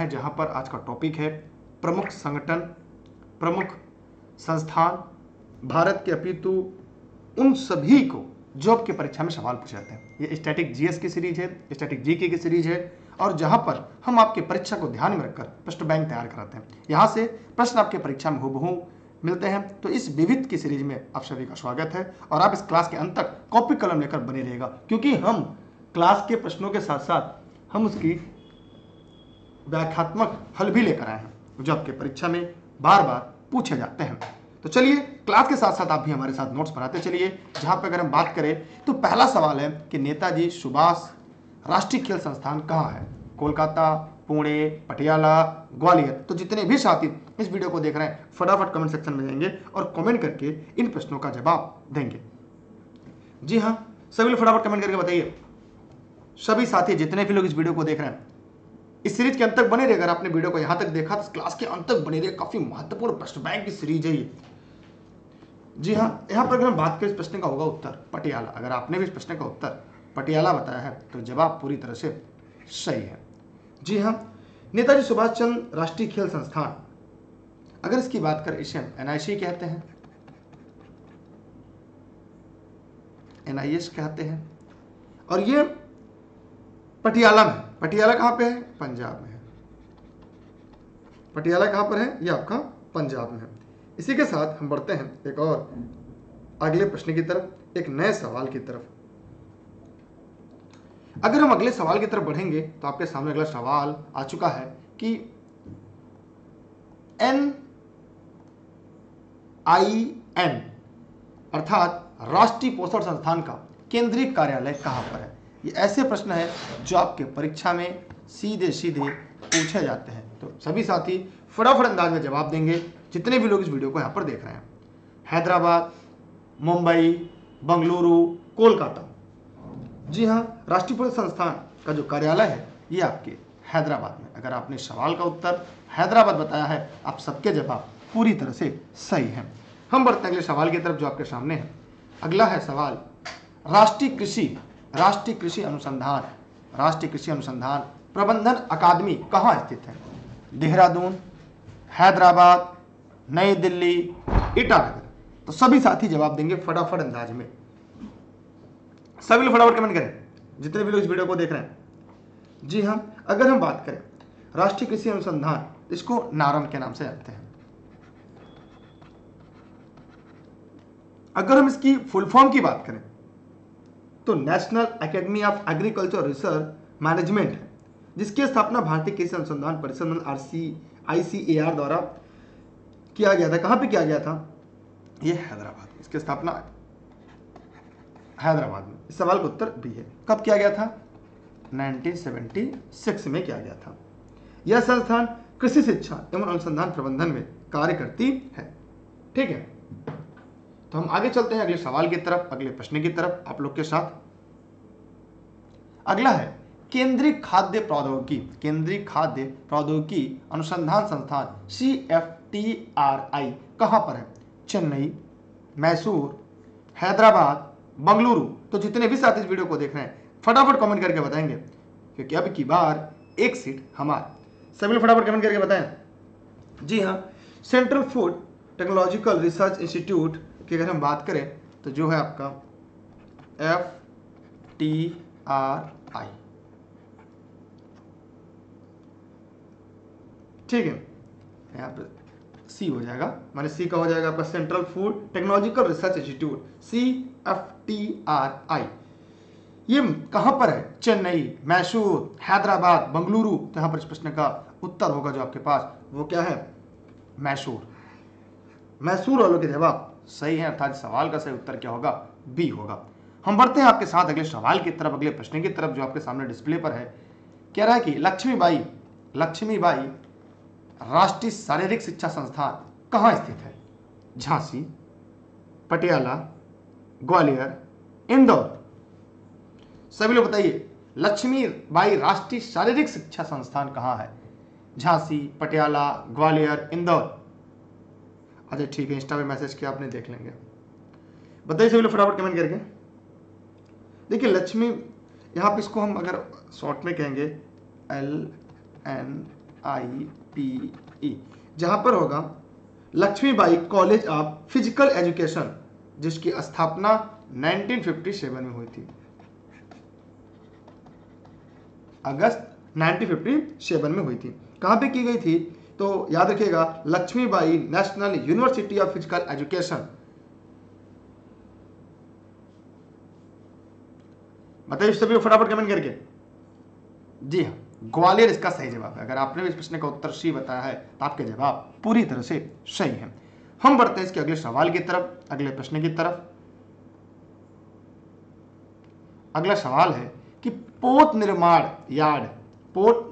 है, जहां पर आज का टॉपिक है प्रमुख संगठन, प्रमुख संस्थान भारत के, अपितु उन सभी को जॉब की परीक्षा में सवाल पूछे जाते हैं। ये स्टैटिक जीएस की सीरीज है, स्टैटिक जीके की सीरीज है, और जहां पर हम आपके परीक्षा को ध्यान में रखकर प्रश्न बैंक तैयार कराते हैं। यहाँ से प्रश्न आपके परीक्षा में हूबहू मिलते हैं। तो इस विविध की सीरीज में आप सभी का स्वागत है, और आप इस क्लास के अंत तक कॉपी कलम लेकर बने रहेगा, क्योंकि हम क्लास के प्रश्नों के साथ साथ हम उसकी व्याख्यात्मक हल भी लेकर आए हैं, जो आपके परीक्षा में बार बार पूछे जाते हैं। तो चलिए क्लास के साथ साथ आप भी हमारे साथ नोट्स बनाते चलिए। जहां पर अगर हम बात करें तो पहला सवाल है कि नेताजी सुभाष राष्ट्रीय खेल संस्थान कहाँ है? कोलकाता, पुणे, पटियाला, ग्वालियर। तो जितने भी साथी इस वीडियो को देख रहे हैं, फटाफट कमेंट सेक्शन में जाएंगे और कमेंट करके इन प्रश्नों का जवाब देंगे। जी हाँ, सभी लोग फटाफट कमेंट करके बताइए। सभी साथी जितने भी लोग इस वीडियो को देख रहे हैं, इस सीरीज के अंत तक बने रहे। अगर आपने वीडियो को यहां तक देखा तो क्लास के अंत तक बने रहे, काफी महत्वपूर्ण प्रश्न बैंक की सीरीज है ये। जी हाँ, यहाँ पर अगर हम बात करें, इस प्रश्न का होगा उत्तर पटियाला। अगर आपने भी इस प्रश्न का उत्तर पटियाला बताया है तो जवाब पूरी तरह से सही है। जी हाँ, नेताजी सुभाष चंद्र राष्ट्रीय खेल संस्थान, अगर इसकी बात करें, इसे हम NIC कहते हैं, NIS कहते हैं, और ये पटियाला में। पटियाला कहाँ पे है? पंजाब में है। पटियाला कहाँ पर है? ये आपका पंजाब में है। इसी के साथ हम बढ़ते हैं एक और अगले प्रश्न की तरफ, एक नए सवाल की तरफ। अगर हम अगले सवाल की तरफ बढ़ेंगे तो आपके सामने अगला सवाल आ चुका है कि NIN अर्थात राष्ट्रीय पोषण संस्थान का केंद्रीय कार्यालय कहाँ पर है? ये ऐसे प्रश्न है जो आपके परीक्षा में सीधे सीधे पूछे जाते हैं। तो सभी साथी फटाफट अंदाज में जवाब देंगे, जितने भी लोग इस वीडियो को यहाँ पर देख रहे हैं। हैदराबाद, मुंबई, बंगलुरु, कोलकाता। जी हाँ, राष्ट्रीय पोषण संस्थान का जो कार्यालय है ये आपके हैदराबाद में। अगर आपने सवाल का उत्तर हैदराबाद बताया है, आप सबके जवाब पूरी तरह से सही हैं। हम बढ़ते हैं अगले सवाल की तरफ जो आपके सामने है। अगला है सवाल राष्ट्रीय कृषि अनुसंधान प्रबंधन अकादमी कहाँ स्थित है? देहरादून, हैदराबाद, नई दिल्ली, ईटानगर। तो सभी साथी जवाब देंगे फटाफट अंदाज में। सभी लोग फटाफट कमेंट करें, जितने भी लोग इस वीडियो को देख रहे हैं। जी हाँ, अगर हम बात करें राष्ट्रीय कृषि अनुसंधान, इसको नारंग के नाम से जानते हैं। अगर हम इसकी फुल फॉर्म की बात करें तो national academy of agriculture research management है, जिसकी स्थापना भारतीय कृषि अनुसंधान परिषद RCICAR द्वारा किया गया था। कहाँ पे किया गया था? ये हैदराबाद। इसकी स्थापना हैदराबाद में। इस सवाल का उत्तर भी है। कब किया गया था? 1976 में किया गया था। यह संस्थान कृषि शिक्षा एवं अनुसंधान प्रबंधन में कार्य करती है। ठीक है, तो हम आगे चलते हैं अगले सवाल की तरफ, अगले प्रश्न की तरफ आप लोग के साथ। अगला है केंद्रीय खाद्य प्रौद्योगिकी अनुसंधान संस्थान CFTRI कहां पर है? चेन्नई, मैसूर, हैदराबाद, बंगलुरु। तो जितने भी साथी इस वीडियो को देख रहे हैं फटाफट कमेंट करके बताएंगे, क्योंकि अब की बार एक सीट हमारी। सभी लोग फटाफट कमेंट करके बताएं। जी हाँ, central food technological research institute की अगर हम बात करें तो जो है आपका FTRI। ठीक है, यहाँ पर C हो जाएगा, माने C का हो जाएगा आपका central food technological research institute CFTRI। ये कहां पर है? चेन्नई, मैसूर, हैदराबाद, बंगलुरु। तो यहां पर इस प्रश्न का उत्तर होगा जो आपके पास, वो क्या है? मैसूर। वालों के जवाब सही है, अर्थात सवाल का सही उत्तर क्या होगा? B होगा। हम बढ़ते हैं आपके साथ अगले सवाल की तरफ, अगले प्रश्न की तरफ जो आपके सामने डिस्प्ले पर है। कह रहा है कि लक्ष्मीबाई राष्ट्रीय शारीरिक शिक्षा संस्थान कहाँ स्थित है? झांसी, पटियाला, ग्वालियर, इंदौर। सभी लोग बताइए, लक्ष्मीबाई राष्ट्रीय शारीरिक शिक्षा संस्थान कहाँ है? झांसी, पटियाला, ग्वालियर, इंदौर। अच्छा ठीक है, इंस्टा पे मैसेज किया आपने, देख लेंगे। बताइए सभी लोग फटाफट कमेंट करके। देखिए यहाँ पे इसको हम अगर शॉर्ट में कहेंगे LNP IPE, जहां पर होगा Lakshmibai college of physical education, जिसकी स्थापना 1957 में हुई थी, अगस्त 1957 में हुई थी। कहां पे की गई थी? तो याद रखिएगा Lakshmibai national university of physical education. बताइए सभी फटाफट कमेंट करके। जी हाँ, ग्वालियर इसका सही जवाब है। अगर आपने भी इस प्रश्न का उत्तर सी बताया है तो आपके जवाब पूरी तरह से सही है। हम बढ़ते हैं इसके अगले सवाल की तरफ, अगले प्रश्न की तरफ। अगला सवाल है कि पोत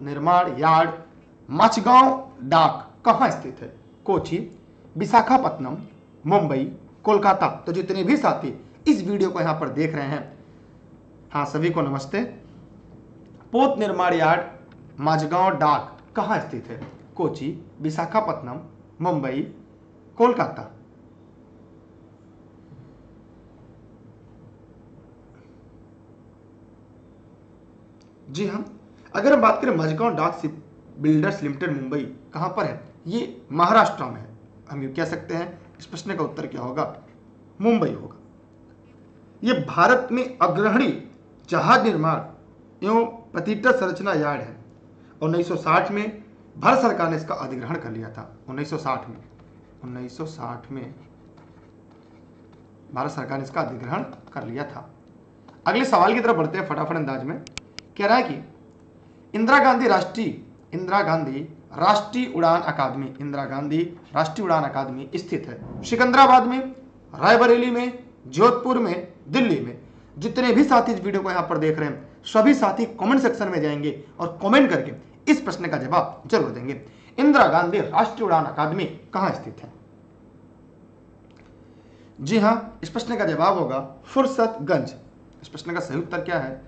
निर्माण यार्ड माझगांव डाक कहाँ स्थित है? कोची, विशाखापट्टनम, मुंबई, कोलकाता। तो जितने भी साथी इस वीडियो को यहाँ पर देख रहे हैं, हाँ सभी को नमस्ते। पोत निर्माण यार्ड माझगांव डाक कहाँ स्थित है? कोची, विशाखापट्टनम, मुंबई, कोलकाता। जी हाँ, अगर हम बात करें माझगांव डाक बिल्डर्स लिमिटेड मुंबई कहाँ पर है? ये महाराष्ट्र में है। हम ये कह सकते हैं इस प्रश्न का उत्तर क्या होगा? मुंबई होगा। ये भारत में अग्रणी जहाज निर्माण एवं प्रतिष्ठा संरचना यार्ड है। 1960 में भारत सरकार ने इसका अधिग्रहण कर लिया था। 1960 में भारत सरकार ने इसका अधिग्रहण कर लिया था। अगले सवाल की तरफ बढ़ते हैं फटाफट अंदाज में। कह रहा है कि इंदिरा गांधी राष्ट्रीय उड़ान अकादमी स्थित है सिकंदराबाद में, रायबरेली में, जोधपुर में, दिल्ली में। जितने भी साथी इस वीडियो को यहाँ पर देख रहे हैं सभी साथी कमेंट सेक्शन में जाएंगे और कमेंट करके इस प्रश्न का जवाब जरूर देंगे। इंदिरा गांधी राष्ट्रीय उड़ान अकादमी कहाँ स्थित है? जी हाँ, इस प्रश्न का जवाब होगा फुर्सतगंज। इस प्रश्न का सही उत्तर क्या है?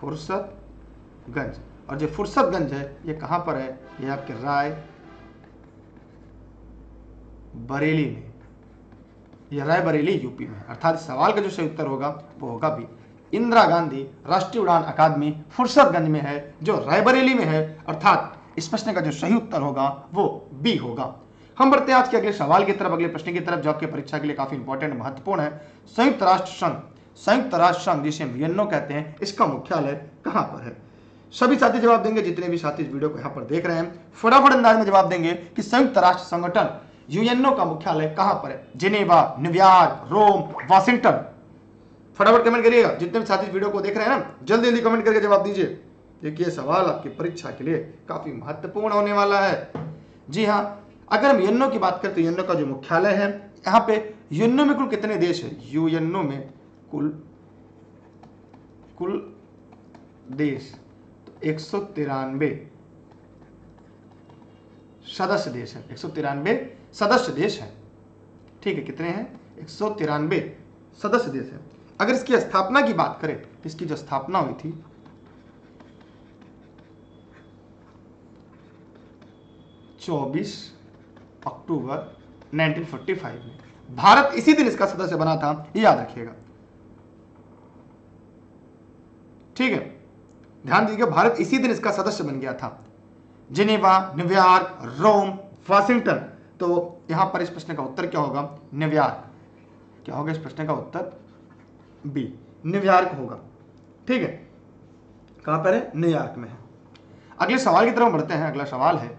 फुर्सतगंज। और जो फुर्सतगंज है ये कहां पर है? ये आपके राय बरेली में, ये राय बरेली यूपी में। अर्थात सवाल का जो सही उत्तर होगा वो होगा भी। इंदिरा गांधी राष्ट्रीय उड़ान अकादमी फुर्सतगंज में है जो रायबरेली में है, अर्थात इस प्रश्न का जो सही उत्तर होगा वो बी होगा। हम बढ़ते हैं आज के अगले सवाल की तरफ, अगले प्रश्न की तरफ, जो आपके परीक्षा के लिए काफी इंपॉर्टेंट महत्वपूर्ण है। संयुक्त राष्ट्र संघ जिसे हम यूएनओ कहते हैं, इसका मुख्यालय कहां पर है? सभी साथी जवाब देंगे, जितने भी साथी इस वीडियो को यहां पर देख रहे हैं फटाफट अंदाज में जवाब देंगे कि संयुक्त राष्ट्र संगठन यूएनओ का मुख्यालय कहां पर है? Geneva, New York, Rome, Washington. फटाफट कमेंट करिएगा, जितने भी साथी इस वीडियो को देख रहे हैं ना, जल्दी जल्दी कमेंट करके जवाब दीजिए। देखिए सवाल आपकी परीक्षा के लिए काफी महत्वपूर्ण होने वाला है। जी हाँ, अगर हम यूएनओ की बात करें तो यूएनओ का जो मुख्यालय है, यहाँ पे यूएनओ में कुल कितने देश है? यूएनओ में कुल देश तो 193 सदस्य देश है। 193 सदस्य देश है, ठीक है। कितने हैं? 193 सदस्य देश है। अगर इसकी स्थापना की बात करें तो इसकी जो स्थापना हुई थी October 24, 1945 में। भारत इसी दिन इसका सदस्य बना था, याद रखिएगा, ठीक है, ध्यान दीजिएगा। भारत इसी दिन इसका सदस्य बन गया था। Geneva, New York, Rome, Washington. तो यहां पर इस प्रश्न का उत्तर क्या होगा? न्यूयॉर्क। क्या होगा इस प्रश्न का उत्तर? बी, न्यूयॉर्क होगा, ठीक है। कहां पर है? न्यूयॉर्क में है। अगले सवाल की तरफ बढ़ते हैं। अगला सवाल है,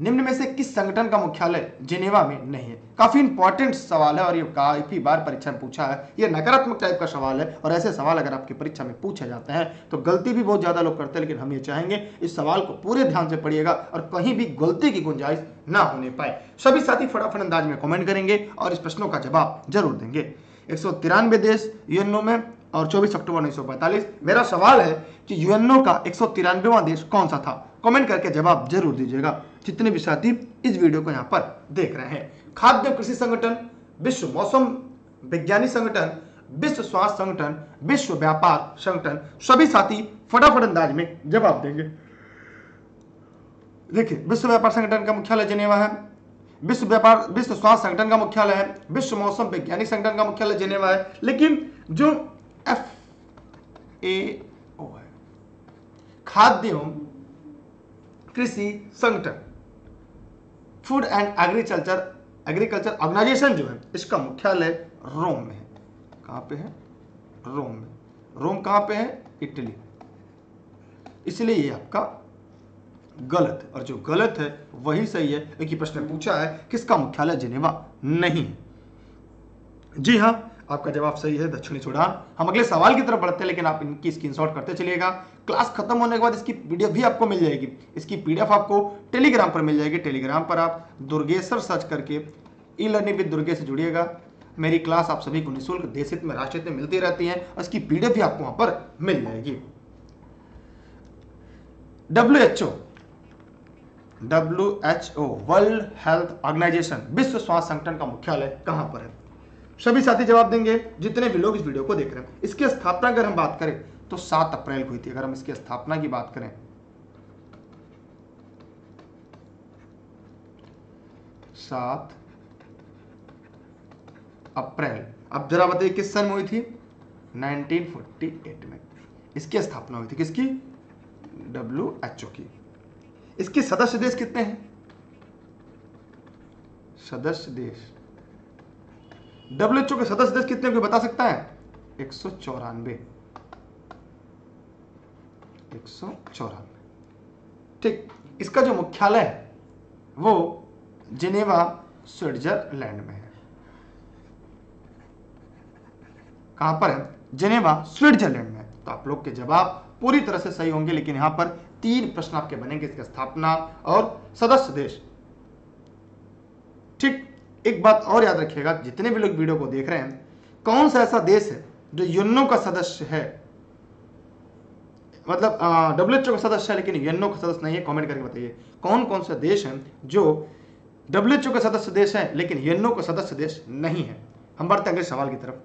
निम्न में से किस संगठन का मुख्यालय जिनेवा में नहीं है? काफी इंपॉर्टेंट सवाल है और ये काफी बार परीक्षा में पूछा है। ये नकारात्मक टाइप का सवाल है और ऐसे सवाल अगर आपकी परीक्षा में पूछे जाते हैं तो गलती भी बहुत ज्यादा लोग करते हैं, लेकिन हम ये चाहेंगे इस सवाल को पूरे ध्यान से पढ़िएगा और कहीं भी गलती की गुंजाइश ना होने पाए। सभी साथी फटाफट अंदाज में कमेंट करेंगे और इस प्रश्नों का जवाब जरूर देंगे। 193 देश यूएनओ में और 24 अक्टूबर 1945। मेरा सवाल है कि यूएनओ का 193वां देश कौन सा था? कमेंट करके जवाब जरूर दीजिएगा, जितने भी साथी इस वीडियो को यहाँ पर देख रहे हैं। खाद्य कृषि संगठन, विश्व मौसम विज्ञानी संगठन, विश्व स्वास्थ्य संगठन, विश्व व्यापार संगठन। सभी साथी फटाफट अंदाज में जवाब देंगे। देखिए, विश्व व्यापार संगठन का मुख्यालय जिनेवा है, विश्व स्वास्थ्य संगठन का मुख्यालय है, विश्व मौसम वैज्ञानिक संगठन का मुख्यालय जिनेवा है, लेकिन जो FAO है, खाद्य एवं कृषि संगठन फूड एंड एग्रीकल्चर ऑर्गेनाइजेशन जो है इसका मुख्यालय रोम में है। कहां पे है? रोम में। रोम कहां पे है? इटली। इसलिए ये आपका गलत है और जो गलत है वही सही है। एक ही प्रश्न पूछा है किसका मुख्यालय जिनेवा नहीं है। जी हां, आपका जवाब सही है दक्षिणी सूडान। हम अगले सवाल की तरफ बढ़ते हैं, लेकिन आप इनकी स्क्रीनशॉट करते चलिएगा। क्लास खत्म होने के बाद इसकी पीडीएफ भी आपको मिल जाएगी। इसकी पीडीएफ आपको टेलीग्राम पर मिल जाएगी। टेलीग्राम पर आप दुर्गेश्वर सर्च करके ई लर्निंग विद दुर्गे से जुड़िएगा। मेरी क्लास आप सभी को निःशुल्क देशित में राष्ट्रहित में मिलती रहती है और इसकी पीडीएफ भी आपको वहां पर मिल जाएगी। WHO वर्ल्ड हेल्थ ऑर्गेनाइजेशन विश्व स्वास्थ्य संगठन का मुख्यालय कहां पर है? सभी साथी जवाब देंगे जितने भी लोग इस वीडियो को देख रहे हैं। इसकी स्थापना अगर हम बात करें तो 7 अप्रैल को हुई थी। अगर हम इसकी स्थापना की बात करें 7 अप्रैल। अब जरा बताइए किस सन में हुई थी? 1948 में इसकी स्थापना हुई थी। किसकी? WHO की। इसके सदस्य देश कितने हैं? सदस्य देश WHO के सदस्य देश कितने कोई बता सकता है? 194। 194 ठीक। इसका जो मुख्यालय है वो जिनेवा स्विट्जरलैंड में है। कहां पर है? जिनेवा स्विट्जरलैंड में। तो आप लोग के जवाब पूरी तरह से सही होंगे, लेकिन यहां पर 3 प्रश्न आपके बनेंगे, इसकी स्थापना और सदस्य देश। ठीक, एक बात और याद रखिएगा जितने भी लोग वीडियो को देख रहे हैं, कौन सा ऐसा देश है जो यूनो का सदस्य है, मतलब WHO का सदस्य है लेकिन यूनो का सदस्य नहीं है? कमेंट करके बताइए कौन कौन सा देश है जो WHO का सदस्य देश है लेकिन यूनो का सदस्य देश नहीं है। हम बढ़ते हैं अगले सवाल की तरफ।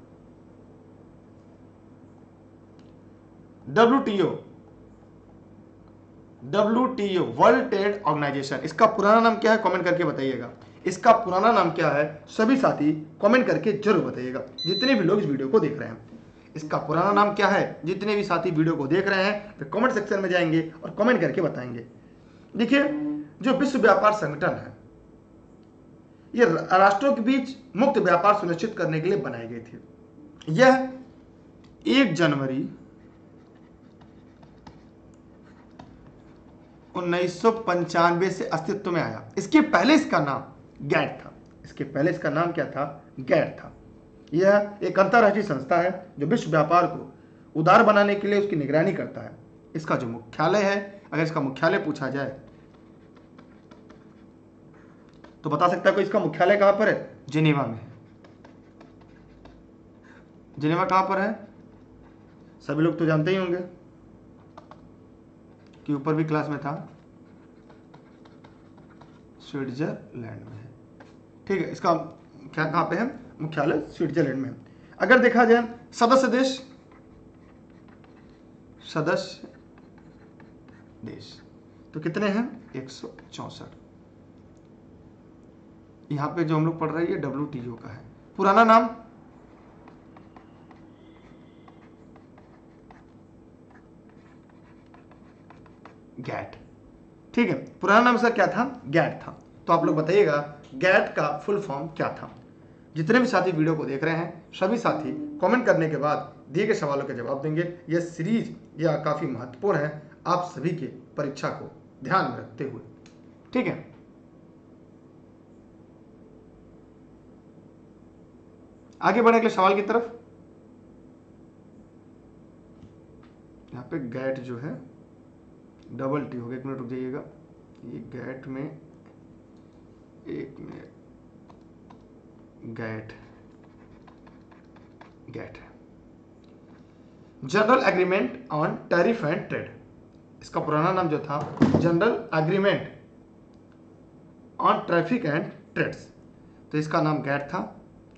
WTO वर्ल्ड ट्रेड ऑर्गेनाइजेशन, इसका पुराना नाम क्या है? कमेंट करके बताइएगा इसका पुराना नाम क्या है। सभी साथी कमेंट करके जरूर बताइएगा जितने भी लोग इस वीडियो को देख रहे हैं। इसका पुराना नाम क्या है? जितने भी साथी वीडियो को देख रहे हैं वे कमेंट सेक्शन में जाएंगे और कमेंट करके बताएंगे। देखिए, जो विश्व व्यापार संगठन है ये राष्ट्रों के बीच मुक्त व्यापार सुनिश्चित करने के लिए बनाई गई थी। यह 1 जनवरी 1995 से अस्तित्व में आया। इसके पहले इसका नाम गैट था। इसके पहले इसका नाम क्या था? गैट था। यह एक अंतर्राष्ट्रीय संस्था है जो विश्व व्यापार को उदार बनाने के लिए उसकी निगरानी करता है। इसका जो मुख्यालय है, अगर इसका मुख्यालय पूछा जाए तो बता सकता है कोई इसका मुख्यालय कहां पर है? जिनेवा में। जिनेवा कहां पर है? सभी लोग तो जानते ही होंगे कि ऊपर भी क्लास में था, स्विट्जरलैंड में है। ठीक है, इसका कहां पे है? मुख्यालय स्विट्जरलैंड में है। अगर देखा जाए सदस्य देश तो कितने हैं? 164। यहां पे जो हम लोग पढ़ रहे हैं ये WTO का है। पुराना नाम गैट। ठीक है, पुराना नाम इसका क्या था? गैट था। तो आप लोग बताइएगा गैट का फुल फॉर्म क्या था। जितने भी साथी वीडियो को देख रहे हैं सभी साथी कमेंट करने के बाद दिए गए सवालों के जवाब देंगे। यह सीरीज यह काफी महत्वपूर्ण है आप सभी के परीक्षा को ध्यान में रखते हुए। ठीक है, आगे बढ़े अगले सवाल की तरफ। यहां पे गैट जो है WTO हो गया। 1 मिनट रुक जाइएगा, ये गैट में 1 minute GATT general agreement on tariff and trade. इसका पुराना नाम जो था general agreement on traffic and trades, तो इसका नाम गैट था।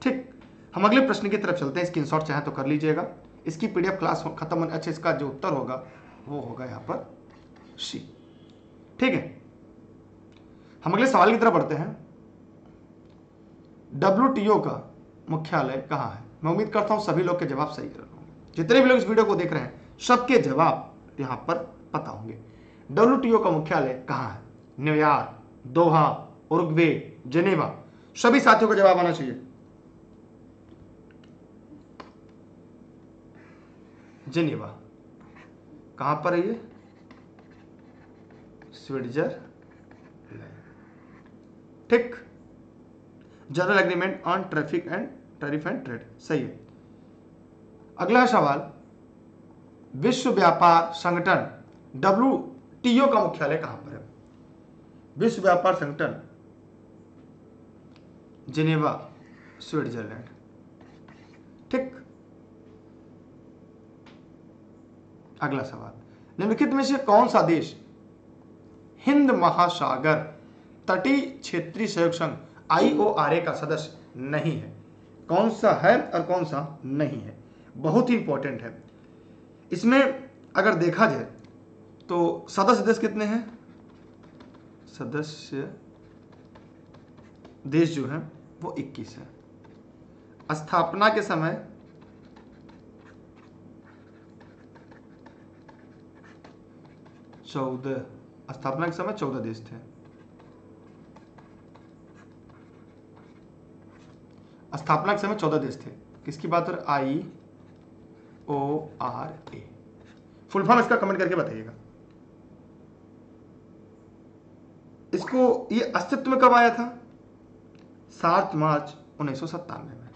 ठीक, हम अगले प्रश्न की तरफ चलते हैं। स्क्रीनशॉट चाहे तो कर लीजिएगा। इसकी पीडीएफ क्लास खत्म होने अच्छा इसका जो उत्तर होगा वो होगा यहाँ पर C। ठीक है, हम अगले सवाल की तरफ बढ़ते हैं। WTO का मुख्यालय कहां है? मैं उम्मीद करता हूं सभी लोग के जवाब सही होंगे। जितने भी लोग इस वीडियो को देख रहे हैं सबके जवाब यहां पर पता होंगे। डब्ल्यूटीओ का मुख्यालय कहाँ है? New York, Doha, Uruguay, Geneva. सभी साथियों का जवाब आना चाहिए जेनेवा। कहां पर है ये? स्विट्जरलैंड। ठीक, general agreement on traffic and tariff and trade, सही है। अगला सवाल, विश्व व्यापार संगठन डब्ल्यूटीओ का मुख्यालय कहां पर है? विश्व व्यापार संगठन जिनेवा, स्विट्जरलैंड। ठीक, अगला सवाल, निम्नलिखित में से कौन सा देश हिंद महासागर तटीय क्षेत्रीय सहयोग संघ IORA का सदस्य नहीं है? कौन सा है और कौन सा नहीं है, बहुत ही इंपॉर्टेंट है। इसमें अगर देखा जाए तो सदस्य देश कितने हैं? सदस्य देश जो है वो 21 है। स्थापना के समय स्थापना के समय 14 देश थे। स्थापना के समय 14 देश थे। किसकी बात हो रही? IORA। फुल फॉर्म इसका कमेंट करके बताइएगा। इसको ये अस्तित्व में कब आया था? 7 मार्च 1997 में।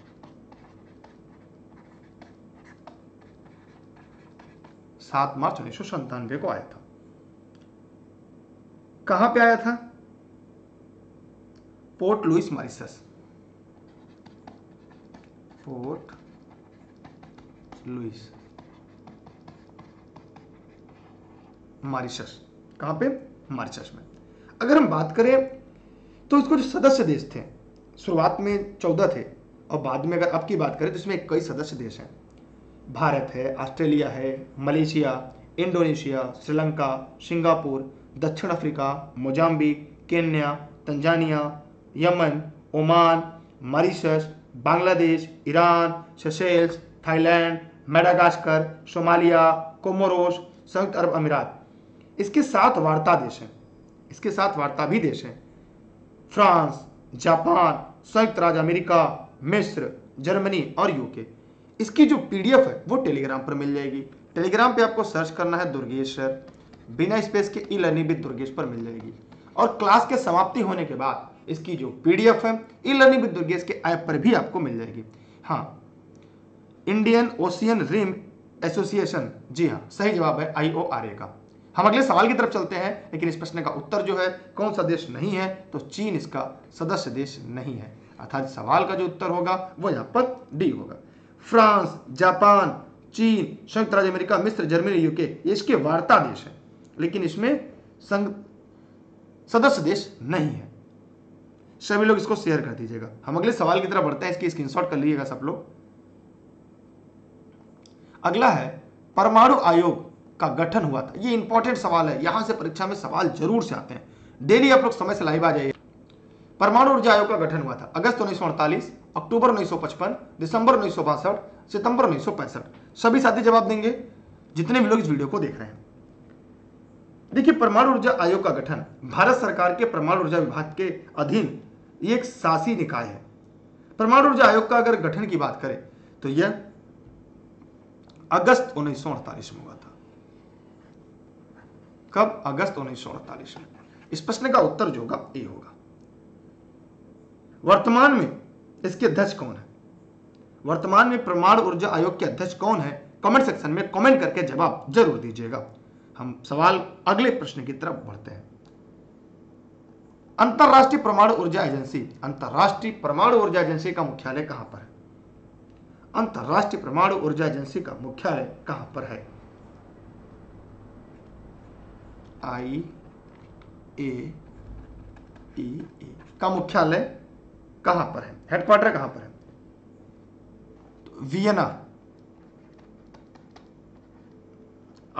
7 मार्च 1997 को आया था। कहां पे आया था? Port Louis, Mauritius. Port Louis, Mauritius. कहां पे? मॉरिशस में। अगर हम बात करें तो इसको जो सदस्य देश थे, शुरुआत में 14 थे और बाद में अगर अब की बात करें तो इसमें कई सदस्य देश हैं। भारत है, ऑस्ट्रेलिया है, मलेशिया, इंडोनेशिया, श्रीलंका, सिंगापुर, दक्षिण Africa, Mozambique, Kenya, Tanzania, Yemen, Oman, Mauritius, Bangladesh, Iran, Seychelles, Thailand, Madagascar, Somalia, Comoros, संयुक्त अरब अमीरात। इसके 7 वार्ता देश हैं, इसके 7 वार्ता भी देश हैं। फ्रांस, जापान, संयुक्त राज्य अमेरिका, मिस्र, जर्मनी और यूके। इसकी जो PDF है वो टेलीग्राम पर मिल जाएगी। टेलीग्राम पे आपको सर्च करना है दुर्गेश सर, बिना स्पेस के e-learning with दुर्गेश पर मिल जाएगी। और क्लास के समाप्ति होने के बाद इसकी जो PDF है e-learning with दुर्गेश के ऐप पर भी आपको मिल जाएगी। हाँ, इंडियन ओशियन रिम एसोसिएशन, जी हाँ, सही जवाब है IORA का। हम अगले सवाल की तरफ चलते हैं, लेकिन इस प्रश्न का उत्तर जो है कौन सा देश नहीं है, तो चीन इसका सदस्य देश नहीं है, अर्थात सवाल का जो उत्तर होगा वो यहाँ पर D होगा। फ्रांस, जापान, चीन, संयुक्त राज्य अमेरिका, मिस्र, जर्मनी, यूके इसके वार्ता देश है, लेकिन इसमें संघ सदस्य देश नहीं है। सभी लोग इसको शेयर कर दीजिएगा। हम अगले सवाल की तरफ बढ़ते हैं, इसकी स्क्रीनशॉट कर लीजिएगा सब लोग। अगला है, परमाणु आयोग का गठन हुआ था। ये इंपॉर्टेंट सवाल है, यहां से परीक्षा में सवाल जरूर से आते हैं। डेली आप लोग समय से लाइव आ जाइए। परमाणु ऊर्जा आयोग का गठन हुआ था अगस्त 1948, अक्टूबर 1955, दिसंबर 1962, सितंबर 1965। सभी साथी जवाब देंगे जितने भी लोग इस वीडियो को देख रहे हैं। देखिए, परमाणु ऊर्जा आयोग का गठन भारत सरकार के परमाणु ऊर्जा विभाग के अधीन ये एक शासी निकाय है। परमाणु ऊर्जा आयोग का अगर गठन की बात करें तो यह अगस्त 1948 में हुआ था। कब? अगस्त 1948 में। इस प्रश्न का उत्तर जो होगा ये होगा। वर्तमान में इसके अध्यक्ष कौन है? वर्तमान में परमाणु ऊर्जा आयोग के अध्यक्ष कौन है? कमेंट सेक्शन में कमेंट करके जवाब जरूर दीजिएगा। हम सवाल अगले प्रश्न की तरफ बढ़ते हैं। अंतरराष्ट्रीय परमाणु ऊर्जा एजेंसी, अंतरराष्ट्रीय परमाणु ऊर्जा एजेंसी का मुख्यालय कहां पर है? अंतरराष्ट्रीय परमाणु ऊर्जा एजेंसी का मुख्यालय कहां पर है? IAEA का मुख्यालय कहां पर है? हेडक्वार्टर कहां पर है? तो वियना,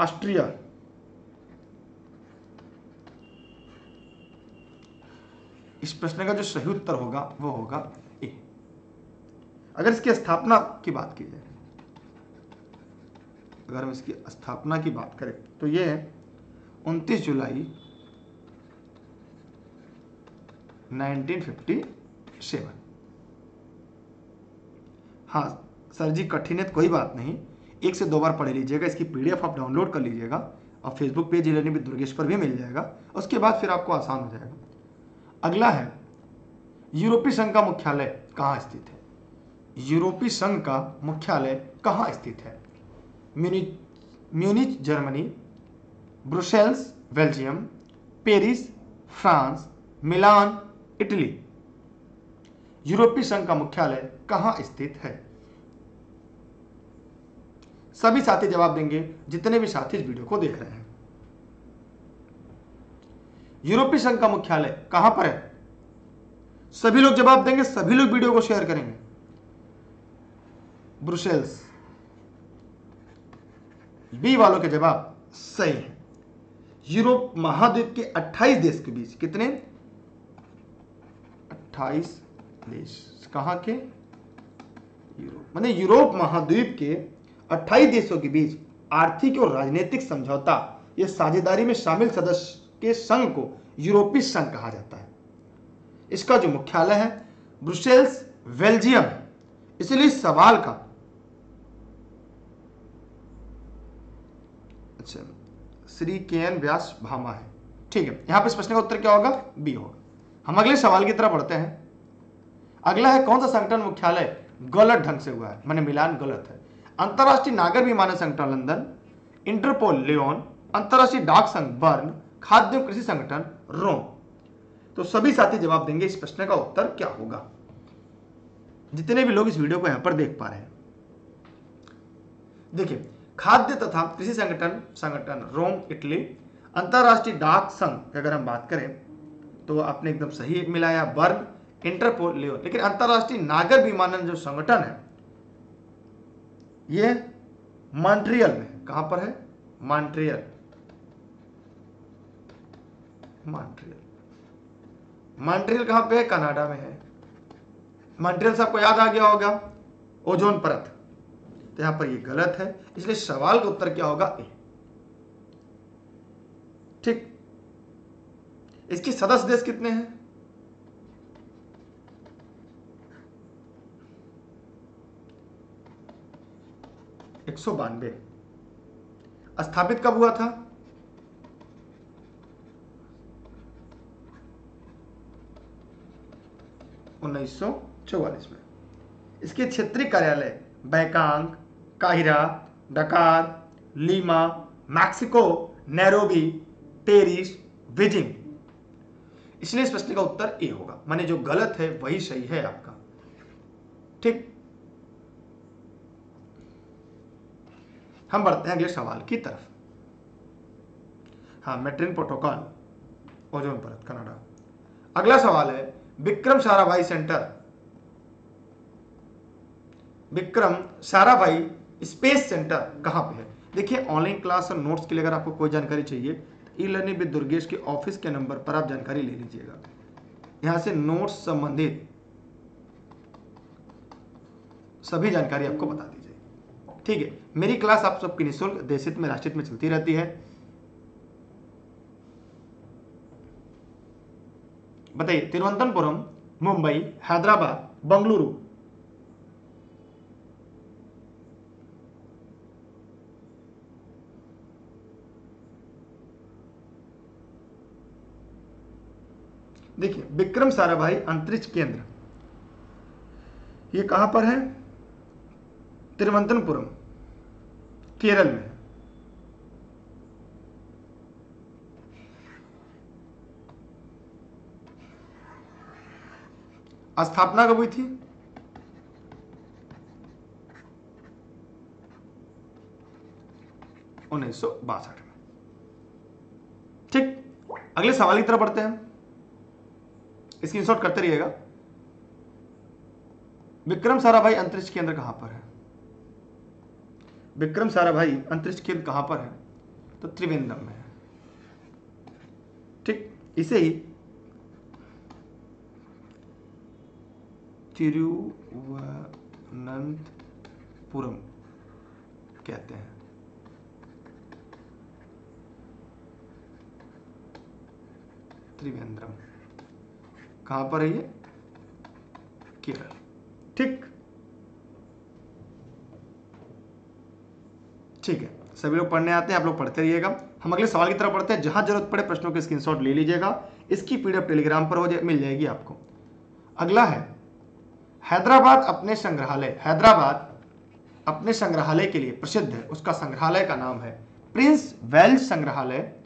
ऑस्ट्रिया। इस प्रश्न का जो सही उत्तर होगा वो होगा ए। अगर इसकी स्थापना की बात की जाए, अगर हम इसकी स्थापना की बात करें तो ये 29 जुलाई 1957। हाँ सर जी कठिन है तो कोई बात नहीं, एक से दो बार पढ़ लीजिएगा, इसकी PDF आप डाउनलोड कर लीजिएगा और फेसबुक पेज इलेनी दुर्गेश पर भी मिल जाएगा, उसके बाद फिर आपको आसान हो जाएगा। अगला है यूरोपीय संघ का मुख्यालय कहाँ स्थित है? यूरोपीय संघ का मुख्यालय कहाँ स्थित है? Munich Germany, Brussels Belgium, Paris France, Milan Italy. यूरोपीय संघ का मुख्यालय कहाँ स्थित है? सभी साथी जवाब देंगे, जितने भी साथी इस वीडियो को देख रहे हैं। यूरोपीय संघ का मुख्यालय कहां पर है? सभी लोग जवाब देंगे, सभी लोग वीडियो को शेयर करेंगे। ब्रुसेल्स, बी वालों के जवाब सही है। यूरोप महाद्वीप के 28 देश के बीच कितने? 28 देश कहां के? यूरोप, माने यूरोप महाद्वीप के 28 देशों के बीच आर्थिक और राजनीतिक समझौता या साझेदारी में शामिल सदस्य के संघ को यूरोपीय संघ कहा जाता है। इसका जो मुख्यालय है ब्रुसेल्स बेल्जियम, इसलिए सवाल का अच्छा श्री KN व्यास भामा है, ठीक है। यहां पर इस प्रश्न का उत्तर क्या होगा? B होगा। हम अगले सवाल की तरफ बढ़ते हैं। अगला है कौन सा संगठन मुख्यालय गलत ढंग से हुआ है, माने मिलान गलत है? अंतर्राष्ट्रीय नागर विमानन संगठन लंदन, इंटरपोल लियॉन, अंतर्राष्ट्रीय डाक संघ बर्न, खाद्य एवं कृषि संगठन रोम। तो सभी साथी जवाब देंगे इस प्रश्न का उत्तर क्या होगा, जितने भी लोग इस वीडियो को यहां पर देख पा रहे हैं। देखिए खाद्य तथा कृषि संगठन रोम इटली, अंतर्राष्ट्रीय डाक संघ की अगर हम बात करें तो आपने एकदम सही मिलाया बर्न, इंटरपोल लियोन, लेकिन अंतर्राष्ट्रीय नागर विमानन जो संगठन है ये मांट्रियल में, कहां पर है? मांट्रियल, मांट्रियल, मांट्रियल कहां पे है? कनाडा में है। मांट्रियल से आपको याद आ गया होगा ओजोन परत, तो यहां पर ये गलत है, इसलिए सवाल का उत्तर क्या होगा? ए, ठीक। इसके सदस्य देश कितने हैं? एक 192। स्थापित कब हुआ था? 1944 में। इसके क्षेत्रीय कार्यालय बैंकाक, काहिरा, Dakar, Lima, Mexico, Nairobi, Paris, Beijing, इसलिए इस प्रश्न का उत्तर ए होगा, माने जो गलत है वही सही है आपका, ठीक। हम बढ़ते हैं अगले सवाल की तरफ। हाँ मेट्रिन प्रोटोकॉल ओजोन परत कनाडा। अगला सवाल है Vikram Sarabhai centre, Vikram Sarabhai space centre कहां पे है? देखिए ऑनलाइन क्लास और नोट्स के लिए अगर आपको कोई जानकारी चाहिए ई लर्निंग विद दुर्गेश के ऑफिस के नंबर पर आप जानकारी ले लीजिएगा, यहां से नोट्स संबंधित सभी जानकारी आपको बता दी जाएगी, ठीक है। मेरी क्लास आप सबकी निःशुल्क देशित में राष्ट्रित में चलती रहती है। बताइए तिरुवनंतपुरम, मुंबई, हैदराबाद, बंगलुरु, देखिए विक्रम साराभाई अंतरिक्ष केंद्र ये कहां पर है? तिरुवनंतपुरम केरल में। स्थापना कब हुई थी? 1962 में, ठीक। अगले सवाल की तरफ बढ़ते हैं, स्क्रीनशॉट करते रहिएगा। विक्रम साराभाई अंतरिक्ष केंद्र कहां पर है? विक्रम साराभाई अंतरिक्ष केंद्र कहां पर है? तो त्रिवेंद्रम में है, ठीक। इसे ही तिरुवनंतपुरम कहते हैं, त्रिवेंद्रम। कहां पर है ये? केरल। ठीक ठीक है, सभी लोग पढ़ने आते हैं, आप लोग पढ़ते रहिएगा। हम अगले सवाल की तरफ बढ़ते हैं। जहां जरूरत पड़े प्रश्नों के स्क्रीनशॉट ले लीजिएगा, इसकी पीडीएफ टेलीग्राम पर मिल जाएगी आपको। अगला है हैदराबाद अपने संग्रहालय। हैदराबाद अपने संग्रहालय के लिए प्रसिद्ध है। उसका संग्रहालय का नाम है प्रिंस वेल्स संग्रहालय,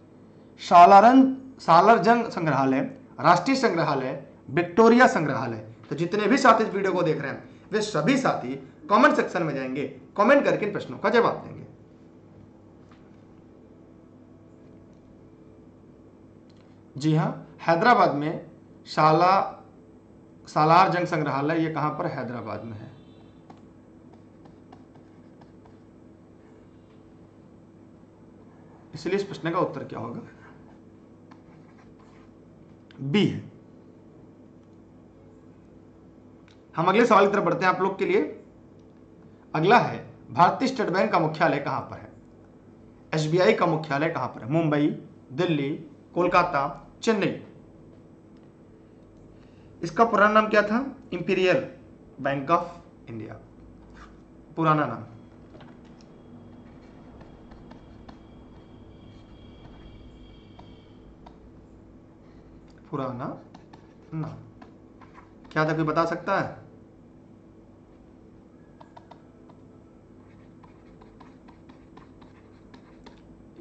सालार जंग संग्रहालय, राष्ट्रीय संग्रहालय, विक्टोरिया संग्रहालय। तो जितने भी साथी इस वीडियो को देख रहे हैं वे सभी साथी कमेंट सेक्शन में जाएंगे, कमेंट करके इन प्रश्नों का जवाब देंगे। जी हाँ, हैदराबाद में सालार जंग संग्रहालय, ये कहां पर? हैदराबाद में है। इसलिए इस प्रश्न का उत्तर क्या होगा? बी है। हम अगले सवाल की तरफ बढ़ते हैं आप लोग के लिए। अगला है भारतीय स्टेट बैंक का मुख्यालय कहां पर है? एसबीआई का मुख्यालय कहां पर है? मुंबई, दिल्ली, कोलकाता, चेन्नई। इसका पुराना नाम क्या था? इंपीरियल बैंक ऑफ इंडिया पुराना नाम। पुराना नाम क्या था, कोई बता सकता है?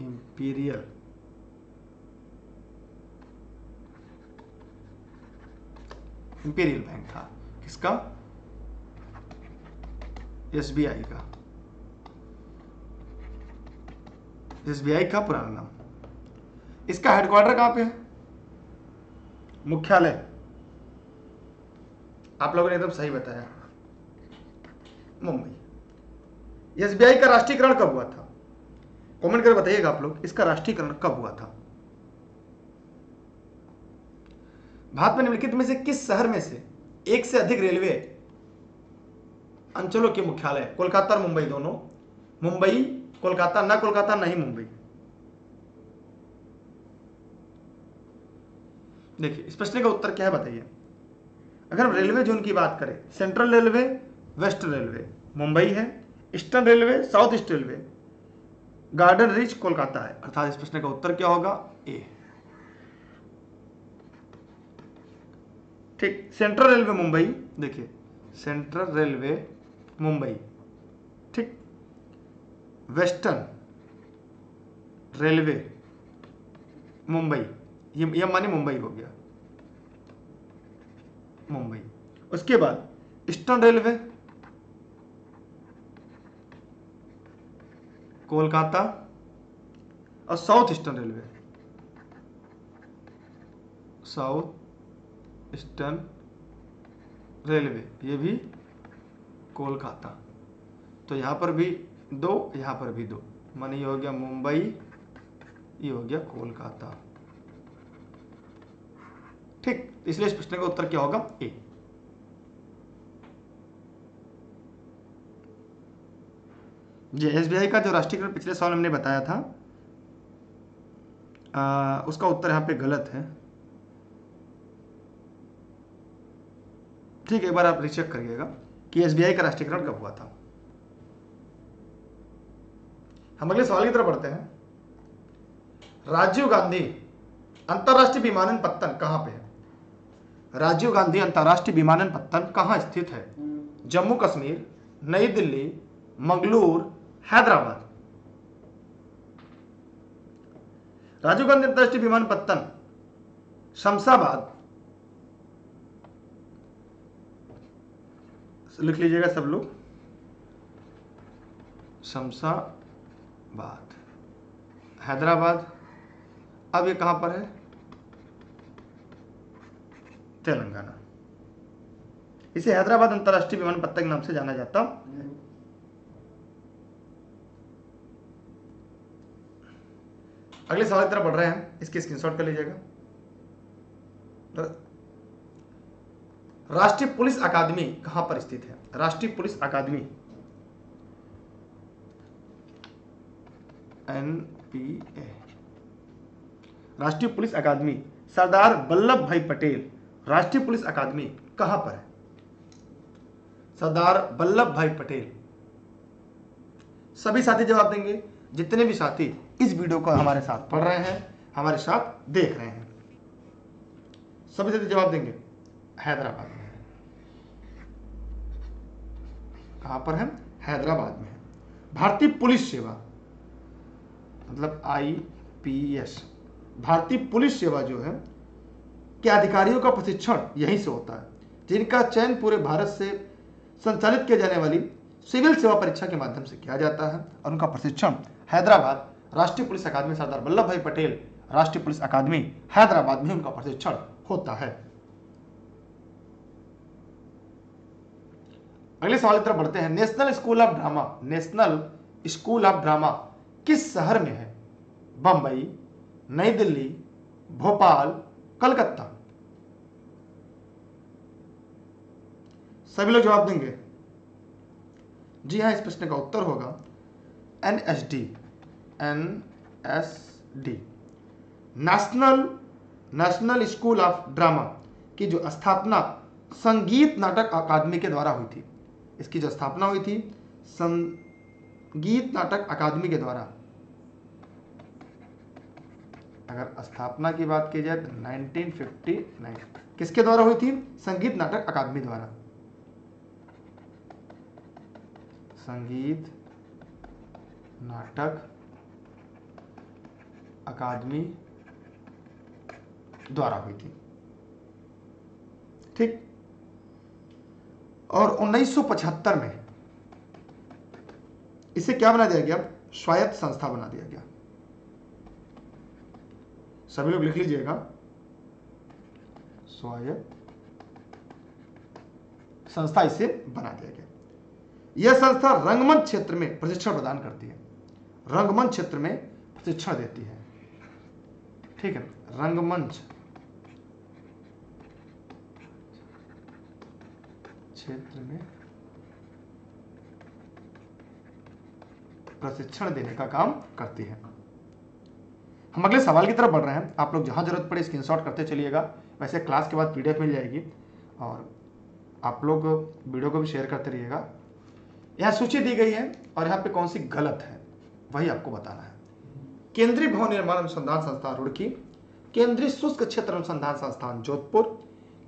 इंपीरियल बैंक था। किसका? एसबीआई का। एसबीआई का पुराना नाम। इसका हेडक्वार्टर कहां पे है? मुख्यालय। आप लोगों ने एकदम सही बताया, मुंबई। एसबीआई का राष्ट्रीयकरण कब हुआ था? कमेंट करके बताइएगा आप लोग, इसका राष्ट्रीयकरण कब हुआ था? भारत में निम्नलिखित में से किस शहर में से एक से अधिक रेलवे अंचलों के मुख्यालय? कोलकाता और मुंबई दोनों। मुंबई, कोलकाता, ना कोलकाता ना ही मुंबई। देखिए इस प्रश्न का उत्तर क्या है बताइए। अगर हम रेलवे जोन की बात करें, central railway, west railway Mumbai है, eastern railway, south east railway, garden reach Kolkata है। अर्थात इस प्रश्न का उत्तर क्या होगा? ए। ठीक, सेंट्रल रेलवे मुंबई, देखिए सेंट्रल रेलवे मुंबई। ठीक, वेस्टर्न रेलवे मुंबई, ये माने मुंबई हो गया, मुंबई। उसके बाद ईस्टर्न रेलवे कोलकाता और south eastern railway, south eastern railway, ये भी कोलकाता। तो यहाँ पर भी दो, यहाँ पर भी दो, माने ये हो गया मुंबई, ये हो गया कोलकाता। ठीक, इसलिए इस प्रश्न का उत्तर क्या होगा? ए। जी, एसबीआई का जो राष्ट्रीयकरण पिछले साल हमने बताया था उसका उत्तर यहाँ पे गलत है। ठीक है, एक बार आप रिचेक करिएगा कि एसबीआई का राष्ट्रीयकरण कब हुआ था। हम अगले सवाल की तरफ बढ़ते हैं। राजीव गांधी अंतरराष्ट्रीय विमानन पत्तन कहां पे है? राजीव गांधी अंतरराष्ट्रीय विमानन पत्तन कहां स्थित है? जम्मू कश्मीर, नई दिल्ली, मंगलूर, हैदराबाद। राजीव गांधी अंतरराष्ट्रीय विमानन पत्तन शमशाबाद, लिख लीजिएगा सब लोग, शमशाबाद, हैदराबाद। अब ये कहां पर है? तेलंगाना। इसे हैदराबाद अंतरराष्ट्रीय विमानन पत्तन के नाम से जाना जाता है। अगले सवाल की तरफ बढ़ रहे हैं, इसकी स्क्रीनशॉट कर लीजिएगा। राष्ट्रीय पुलिस अकादमी कहां पर स्थित है? राष्ट्रीय पुलिस अकादमी NPA, राष्ट्रीय पुलिस अकादमी सरदार वल्लभ भाई पटेल राष्ट्रीय पुलिस अकादमी कहां पर है? सरदार वल्लभ भाई पटेल। सभी साथी जवाब देंगे, जितने भी साथी इस वीडियो को हमारे साथ पढ़ रहे हैं, हमारे साथ देख रहे हैं, सभी साथी जवाब देंगे। हैदराबाद में है। कहां पर है? हैदराबाद में है। भारतीय पुलिस सेवा मतलब IPS, भारतीय पुलिस सेवा जो है के अधिकारियों का प्रशिक्षण यहीं से होता है, जिनका चयन पूरे भारत से संचालित किया जाने वाली सिविल सेवा परीक्षा के माध्यम से किया जाता है और उनका प्रशिक्षण हैदराबाद राष्ट्रीय पुलिस अकादमी, सरदार वल्लभ भाई पटेल राष्ट्रीय पुलिस अकादमी हैदराबाद में उनका प्रशिक्षण होता है। अगले सवाल की तरफ बढ़ते हैं। National school of drama, national school of drama किस शहर में है? बंबई, नई दिल्ली, भोपाल, कलकत्ता। सभी लोग जवाब देंगे। जी हाँ, इस प्रश्न का उत्तर होगा NSD, NSD national school of drama की जो स्थापना संगीत नाटक अकादमी के द्वारा हुई थी। इसकी जो स्थापना हुई थी संगीत नाटक अकादमी के द्वारा, अगर स्थापना की बात की जाए तो 1959 किसके द्वारा हुई थी? संगीत नाटक अकादमी द्वारा। संगीत नाटक अकादमी द्वारा हुई थी, ठीक। और 1975 में इसे क्या बना दिया गया? स्वायत्त संस्था बना दिया गया। सभी लोग लिख लीजिएगा, स्वायत्त संस्था इसे बना दिया गया। यह संस्था रंगमंच क्षेत्र में प्रशिक्षण प्रदान करती है, रंगमंच क्षेत्र में प्रशिक्षण देती है, ठीक है। रंगमंच क्षेत्र में प्रशिक्षण देने का काम करती है। हम अगले सवाल की तरफ बढ़ रहे हैं। आप लोग जहां जरूरत पड़े स्क्रीनशॉट करते चलिएगा। वैसे क्लास के बाद PDF मिल जाएगी और आप लोग वीडियो को भी शेयर करते रहिएगा। यहाँ सूची दी गई है और यहाँ पे कौन सी गलत है वही आपको बताना है। केंद्रीय भवन निर्माण अनुसंधान संस्थान रुड़की, केंद्रीय शुष्क क्षेत्र अनुसंधान संस्थान जोधपुर,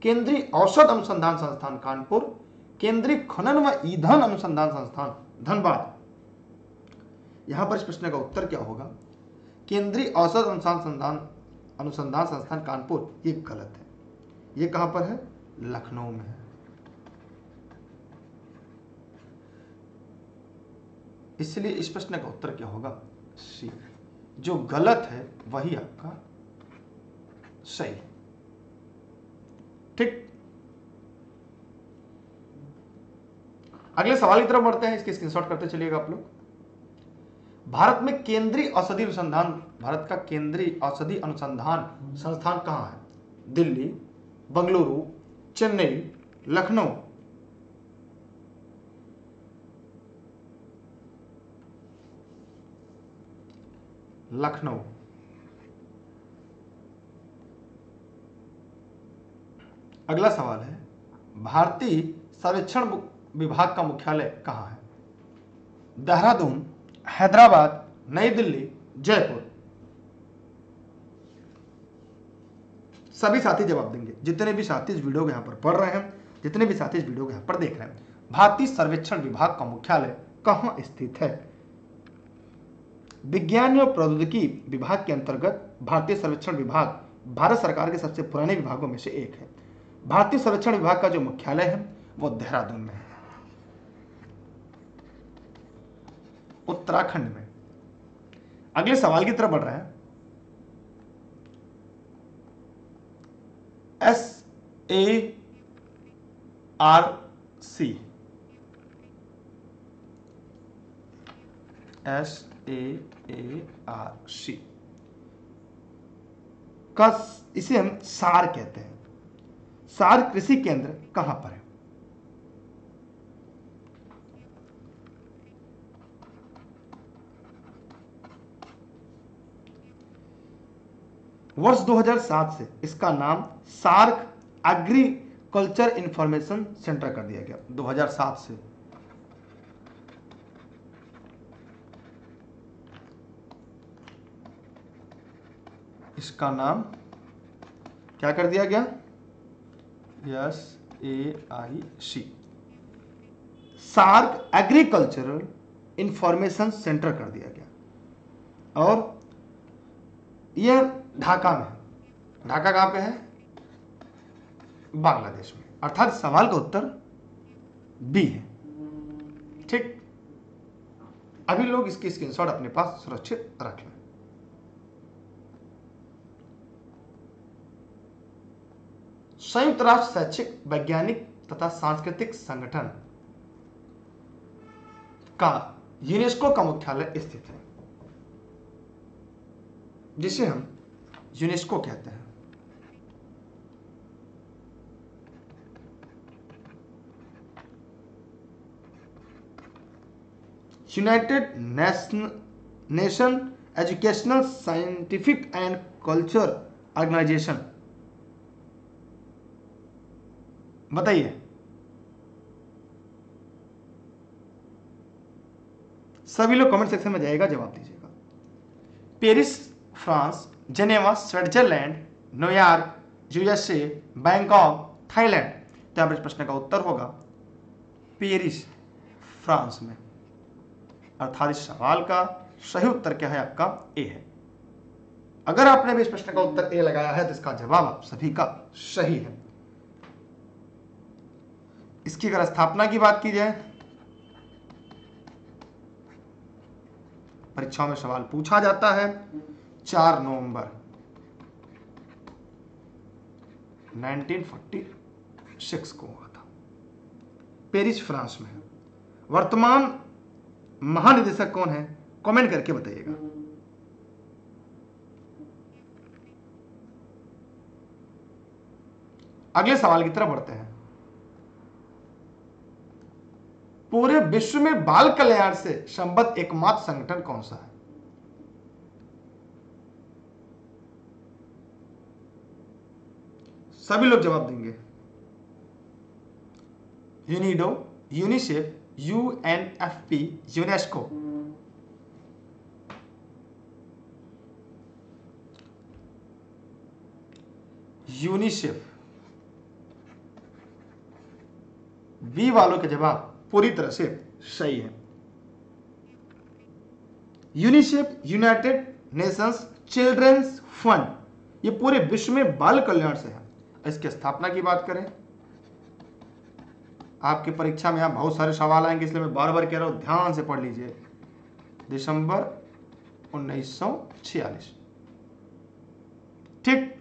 केंद्रीय औषध अनुसंधान संस्थान कानपुर, केंद्रीय खनन व ईंधन अनुसंधान संस्थान धनबाद। यहाँ पर इस प्रश्न का उत्तर क्या होगा? केंद्रीय औषध अनुसंधान संस्थान कानपुर, ये गलत है। ये कहाँ पर है? लखनऊ में है। इसलिए इस प्रश्न का उत्तर क्या होगा? सी। जो गलत है वही आपका सही, ठीक। अगले सवाल की तरफ बढ़ते हैं। इसके स्क्रीनशॉट करते चलिएगा आप लोग। भारत का केंद्रीय औषधि अनुसंधान संस्थान कहाँ है? दिल्ली, बंगलुरु, चेन्नई, लखनऊ। लखनऊ। अगला सवाल है, भारतीय सर्वेक्षण विभाग का मुख्यालय कहाँ है? देहरादून, हैदराबाद, नई दिल्ली, जयपुर। सभी साथी जवाब देंगे, जितने भी साथी इस वीडियो को यहाँ पर पढ़ रहे हैं, जितने भी साथी इस वीडियो को यहाँ पर देख रहे हैं। भारतीय सर्वेक्षण विभाग का मुख्यालय कहाँ स्थित है? विज्ञान और प्रौद्योगिकी विभाग के अंतर्गत भारतीय सर्वेक्षण विभाग भारत सरकार के सबसे पुराने विभागों में से एक है। भारतीय सर्वेक्षण विभाग का जो मुख्यालय है वो देहरादून में है। उत्तराखंड में। अगले सवाल की तरफ बढ़ रहे हैं। SAARC का, इसे हम सार कहते हैं। सार कृषि केंद्र कहां पर है? वर्ष 2007 से इसका नाम सार्क एग्रीकल्चर इंफॉर्मेशन सेंटर कर दिया गया 2007 से। इसका नाम क्या कर दिया गया? SAIC SAARC agricultural information centre कर दिया गया। और यह ढाका में है। ढाका कहां पे है? बांग्लादेश में। अर्थात सवाल का उत्तर बी है। ठीक, अभी लोग इसकी स्क्रीनशॉट अपने पास सुरक्षित रख लें। संयुक्त राष्ट्र शैक्षिक, वैज्ञानिक तथा सांस्कृतिक संगठन का यूनेस्को का मुख्यालय स्थित है, जिसे हम यूनेस्को कहते हैं। United nation educational, scientific and culture organisation. बताइए, सभी लोग कमेंट सेक्शन में जाएगा, जवाब दीजिएगा। Paris France, Geneva Switzerland, New York USA, Bangkok Thailand. तो आप इस प्रश्न का उत्तर होगा पेरिस फ्रांस में। अर्थात इस सवाल का सही उत्तर क्या है? आपका ए है। अगर आपने भी इस प्रश्न का उत्तर ए लगाया है तो इसका जवाब आप सभी का सही है। इसकी अगर स्थापना की बात की जाए, परीक्षाओं में सवाल पूछा जाता है, 4 नवंबर 1946 को हुआ था, पेरिस फ्रांस में। वर्तमान महानिदेशक कौन है? कमेंट करके बताइएगा। अगले सवाल की तरफ बढ़ते हैं। पूरे विश्व में बाल कल्याण से संबद्ध एकमात्र संगठन कौन सा है? सभी लोग जवाब देंगे UNIDO, UNICEF, UNFP, UNESCO. UNICEF. B वालों के जवाब पूरी तरह से सही है। UNICEF united nations children's fund, ये पूरे विश्व में बाल कल्याण से है। इसकी स्थापना की बात करें, आपकी परीक्षा में यहां बहुत सारे सवाल आएंगे, इसलिए मैं बार बार कह रहा हूं, ध्यान से पढ़ लीजिए। दिसंबर 1946। ठीक,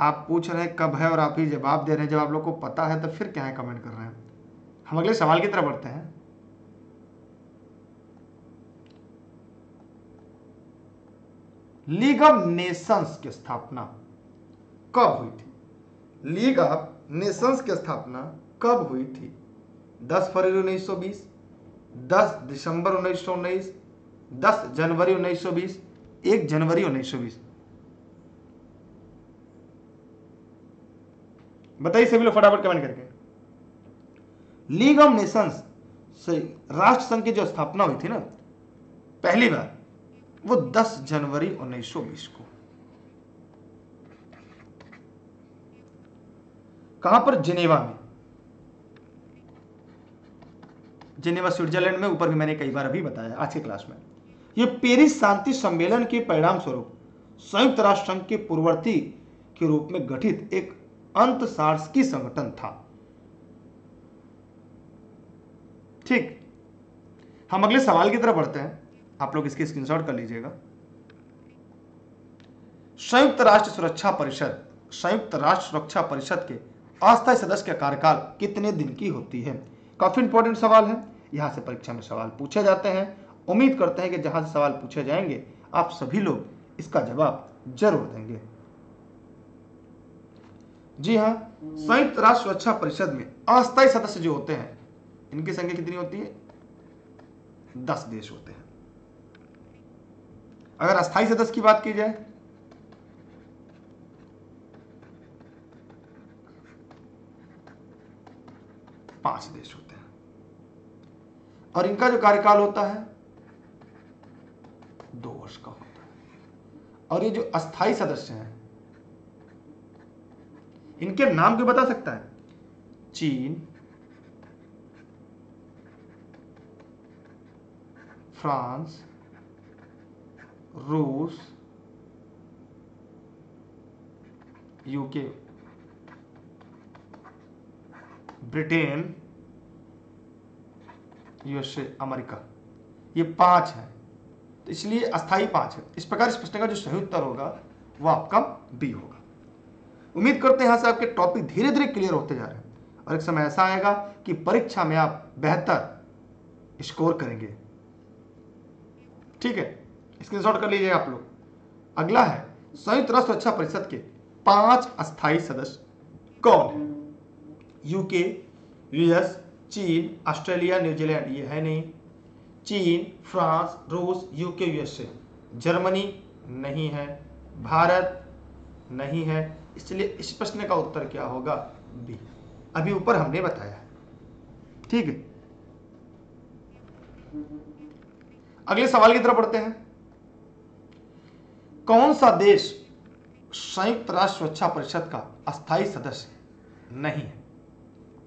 आप पूछ रहे हैं कब है और आप ही जवाब दे रहे हैं। जब आप लोग को पता है तो फिर क्या है कमेंट कर रहे हैं। हम अगले सवाल की तरफ बढ़ते हैं। लीग ऑफ नेशंस की स्थापना कब हुई थी? लीग ऑफ नेशंस की स्थापना कब हुई थी? 10 फरवरी 1920, 10 दिसंबर 1919, 10 जनवरी 1920, 1 जनवरी 1920। बताइए सभी लोग फटाफट कमेंट करके। लीग ऑफ नेशंस से राष्ट्र संघ की जो स्थापना हुई थी ना पहली बार, वो 10 जनवरी 1920 को। कहां पर? जिनेवा में। जिनेवा स्विट्जरलैंड में। ऊपर भी मैंने कई बार अभी बताया आज के क्लास में। यह पेरिस शांति सम्मेलन के परिणाम स्वरूप संयुक्त राष्ट्र संघ के पूर्ववर्ती के रूप में गठित एक अंतरराष्ट्रीय संगठन था। ठीक, हम अगले सवाल की तरफ बढ़ते हैं। आप लोग इसकी स्क्रीनशॉट कर लीजिएगा। संयुक्त राष्ट्र सुरक्षा परिषद। संयुक्त राष्ट्र सुरक्षा परिषद के अस्थायी सदस्य का कार्यकाल कितने दिन की होती है? काफी इंपॉर्टेंट सवाल है, यहां से परीक्षा में सवाल पूछे जाते हैं। उम्मीद करते हैं कि जहां से सवाल पूछे जाएंगे आप सभी लोग इसका जवाब जरूर देंगे। जी हाँ, संयुक्त राष्ट्र सुरक्षा परिषद में अस्थायी सदस्य जो होते हैं इनकी संख्या कितनी होती है? 10 देश होते हैं। अगर अस्थायी सदस्य की बात की जाए पांच देश होते हैं और इनका जो कार्यकाल होता है 2 वर्ष का होता है। और ये जो अस्थायी सदस्य हैं इनके नाम भी बता सकता है, चीन, फ्रांस, रूस, यूके, ब्रिटेन, यूएसए, अमेरिका, ये 5 हैं। तो इसलिए अस्थाई 5 है। इस प्रकार इस प्रश्न का जो सही उत्तर होगा वह आपका बी होगा। उम्मीद करते हैं यहां से आपके टॉपिक धीरे धीरे क्लियर होते जा रहे हैं और एक समय ऐसा आएगा कि परीक्षा में आप बेहतर स्कोर करेंगे। ठीक है, स्क्रीनशॉट कर लीजिएगा आप लोग। अगला है संयुक्त राष्ट्र सुरक्षा परिषद के 5 अस्थायी सदस्य कौन है? यूके, यूएस, चीन, ऑस्ट्रेलिया, न्यूजीलैंड, ये है नहीं। चीन, फ्रांस, रूस, यूके, यूएसए। जर्मनी नहीं है, भारत नहीं है, इसलिए इस प्रश्न का उत्तर क्या होगा? बी। अभी ऊपर हमने बताया है। ठीक है, अगले सवाल की तरफ बढ़ते हैं। कौन सा देश संयुक्त राष्ट्र सुरक्षा परिषद का अस्थायी सदस्य नहीं है?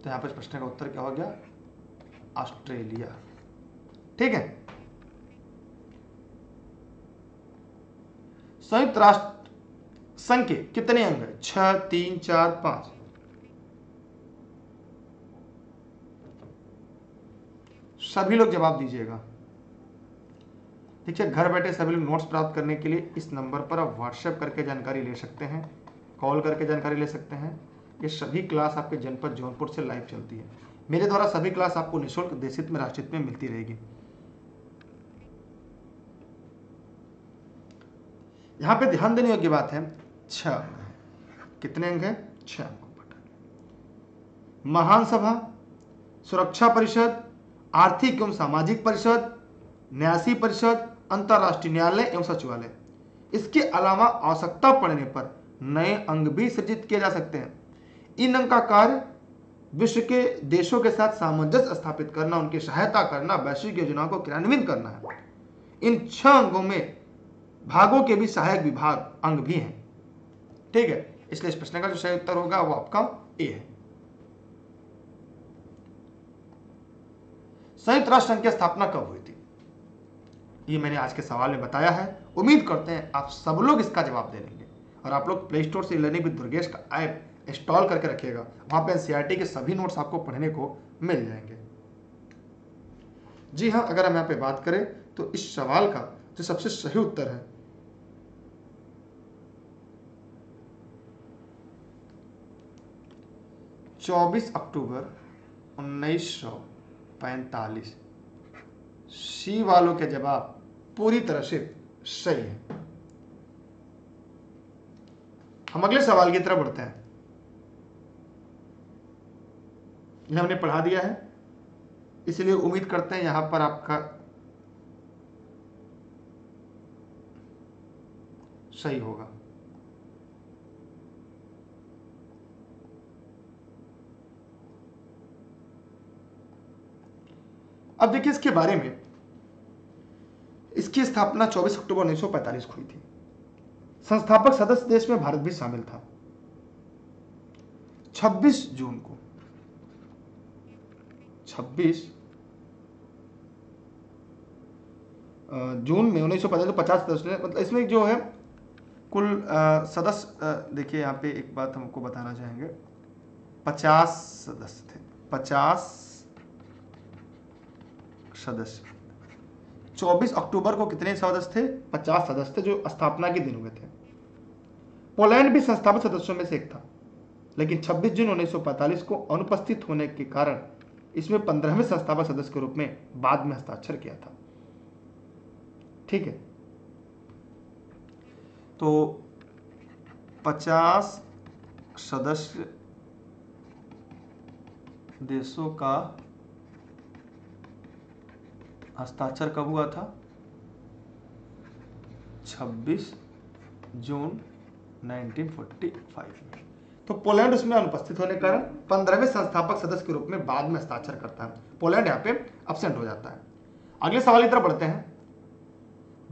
तो यहां पर प्रश्न का उत्तर क्या हो गया? ऑस्ट्रेलिया। ठीक है, संयुक्त राष्ट्र संघ के कितने अंग हैं? 6, 3, 4, 5। सभी लोग जवाब दीजिएगा। ठीक है, घर बैठे सभी लोग नोट्स प्राप्त करने के लिए इस नंबर पर आप व्हाट्सएप करके जानकारी ले सकते हैं, कॉल करके जानकारी ले सकते हैं। ये सभी क्लास आपके जनपद जौनपुर से लाइव चलती है। मेरे द्वारा सभी क्लास आपको निःशुल्क देशित में राष्ट्रित में मिलती रहेगी। यहाँ पे ध्यान देने योग्य बात है, 6 अंग है। कितने अंग है? 6 अंग। महासभा, सुरक्षा परिषद, आर्थिक एवं सामाजिक परिषद, न्यासी परिषद, अंतर्राष्ट्रीय न्यायालय एवं सचिवालय। इसके अलावा आवश्यकता पड़ने पर नए अंग भी सृजित किए जा सकते हैं। इन अंग का कार्य विश्व के देशों के साथ सामंजस्य स्थापित करना, उनकी सहायता करना, वैश्विक योजनाओं को क्रियान्वित करना है। इन 6 अंगों में भागों के भी सहायक विभाग अंग भी हैं। ठीक है, इसलिए इस प्रश्न का जो सही उत्तर होगा वो आपका ए है। संयुक्त राष्ट्र संघ की स्थापना कब हुई थी? ये मैंने आज के सवाल में बताया है। उम्मीद करते हैं आप सब लोग इसका जवाब दे लेंगे। और आप लोग प्ले स्टोर से लर्निंग विद दुर्गेश का ऐप इंस्टॉल करके रखिएगा, वहां पे एनसीईआरटी के सभी नोट्स आपको पढ़ने को मिल जाएंगे। जी हाँ, अगर हम यहाँ पे बात करें तो इस सवाल का जो सबसे सही उत्तर है October 24, 1945। सी वालों के जवाब पूरी तरह से सही है। हम अगले सवाल की तरफ बढ़ते हैं। यह हमने पढ़ा दिया है, इसलिए उम्मीद करते हैं यहां पर आपका सही होगा। अब देखिए इसके बारे में, इसकी स्थापना 24 अक्टूबर 1945 को हुई थी। संस्थापक सदस्य देश में भारत भी शामिल था। 26 जून में 1945 को 50 सदस्य, मतलब इसमें जो है कुल सदस्य, देखिए यहाँ पे एक बात हमको बताना चाहेंगे, 50 सदस्य थे। 50 सदस्य। 24 अक्टूबर को कितने सदस्य थे? 50 सदस्य थे, जो स्थापना के दिन हुए थे। पोलैंड भी संस्थापक सदस्यों में से एक था, लेकिन 26 जून 1945 को अनुपस्थित होने के कारण इसमें 15वें संस्थापक सदस्य के रूप में बाद में हस्ताक्षर किया था। ठीक है, तो 50 सदस्य देशों का हस्ताक्षर कब हुआ था? 26 जून 1945 में। तो पोलैंड उसमें अनुपस्थित होने के कारण 15वें संस्थापक सदस्य के रूप में बाद में हस्ताक्षर करता है, पोलैंड यहाँ पे एब्सेंट हो जाता है। अगले सवाल की तरफ बढ़ते हैं,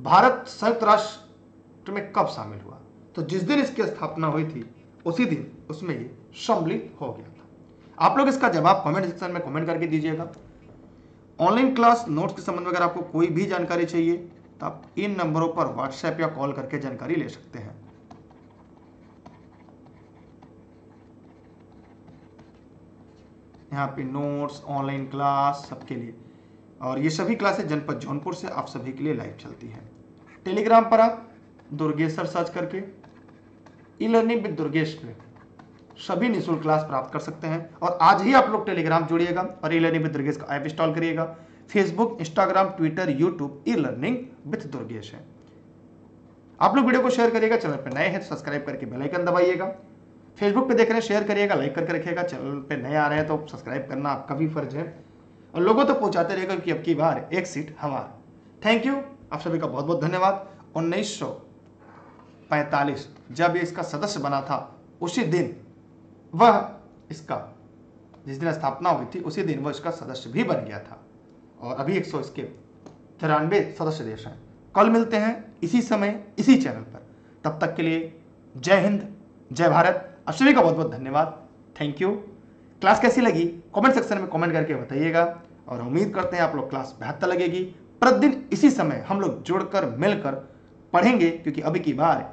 भारत संयुक्त राष्ट्र में कब शामिल हुआ? तो जिस दिन इसकी स्थापना हुई थी उसी दिन उसमें ये सम्मिलित हो गया था। आप लोग इसका जवाब कमेंट सेक्शन में कमेंट करके दीजिएगा। ऑनलाइन क्लास नोट्स के संबंध में अगर आपको कोई भी जानकारी चाहिए तो आप इन नंबरों पर व्हाट्सएप या कॉल करके जानकारी ले सकते हैं। यहाँ पे नोट्स, ऑनलाइन क्लास सबके लिए, और ये सभी क्लासेस जनपद जौनपुर से आप सभी के लिए लाइव चलती हैं। टेलीग्राम पर आप दुर्गेश सर सर्च करके ई लर्निंग विद दुर्गेश पे सभी निःशुल्क क्लास प्राप्त कर सकते हैं। और आज ही आप लोग टेलीग्राम जोड़िएगा और ई लर्निंग विद दुर्गेश का ऐप इंस्टॉल करिएगा। Facebook, Instagram, Twitter, YouTube e learning with Durgesh है। आप लोग वीडियो को शेयर करिएगा, चैनल पर नए हैं तो सब्सक्राइब करके बेल आइकन दबाइएगा। फेसबुक पे देख रहे हैं शेयर करिएगा, लाइक करके रखिएगा। चैनल पे नए आ रहे हैं तो सब्सक्राइब करना आपका भी फर्ज है, और लोगों तक तो पहुंचाते रहेगा कि अब की बार एक सीट हमारा। थैंक यू, आप सभी का बहुत बहुत धन्यवाद। 1945 जब ये इसका सदस्य बना था उसी दिन वह इसका, जिस दिन स्थापना हुई थी उसी दिन वह इसका सदस्य भी बन गया था, और अभी 193 सदस्य देश हैं। कल मिलते हैं इसी समय इसी चैनल पर, तब तक के लिए जय हिंद, जय भारत। आप सभी का बहुत बहुत धन्यवाद, थैंक यू। क्लास कैसी लगी कमेंट सेक्शन में कमेंट करके बताइएगा, और उम्मीद करते हैं आप लोग क्लास बेहतर लगेगी। प्रतिदिन इसी समय हम लोग जुड़कर मिलकर पढ़ेंगे, क्योंकि अभी की बार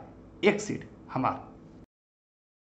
एक सीट हमारा।